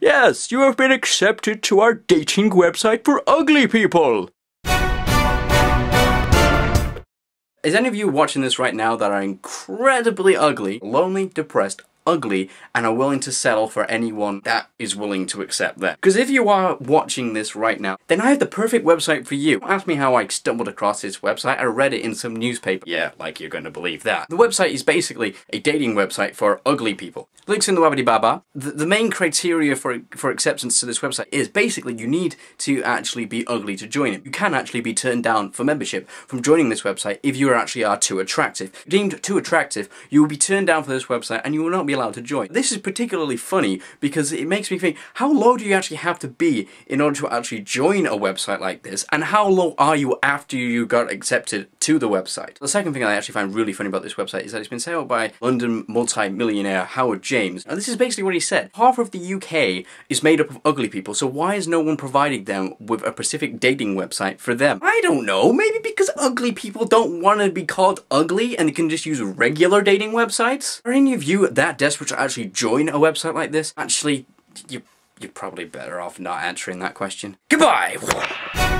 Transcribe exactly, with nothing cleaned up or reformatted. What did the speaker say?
Yes, you have been accepted to our dating website for ugly people. Is any of you watching this right now that are incredibly ugly, lonely, depressed, ugly, and are willing to settle for anyone that is willing to accept that? Because if you are watching this right now, then I have the perfect website for you. Don't ask me how I stumbled across this website. I read it in some newspaper. Yeah, like you're going to believe that. The website is basically a dating website for ugly people. Links in the wabbity baba. The, the main criteria for, for acceptance to this website is basically you need to actually be ugly to join it. You can actually be turned down for membership from joining this website if you actually are too attractive. Deemed too attractive, you will be turned down for this website and you will not be allowed to join. This is particularly funny because it makes me think, how low do you actually have to be in order to actually join a website like this, and how low are you after you got accepted to the website? The second thing I actually find really funny about this website is that it's been set up by London multi-millionaire Howard James, and this is basically what he said. Half of the U K is made up of ugly people, so why is no one providing them with a specific dating website for them? I don't know, maybe because ugly people don't want to be called ugly and they can just use regular dating websites? Are any of you that desperate to actually join a website like this? Actually, you, you're probably better off not answering that question. Goodbye!